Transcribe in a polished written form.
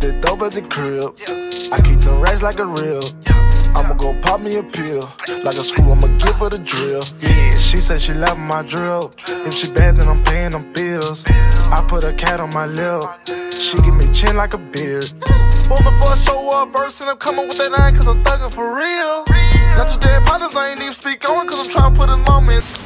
got that dope at the crib. I keep them racks like a reel. I'ma go pop me a pill. Like a screw, I'ma give her the drill. Yeah, she said she love my drill. If she bad, then I'm paying them bills. I put a cat on my lip. She give me chin like a beard. Well, before I show up, verse, and I'm coming with that iron, cause I'm thuggin' for real. Got your dead partners, I ain't even speak on it, cause I'm tryna put his mama in.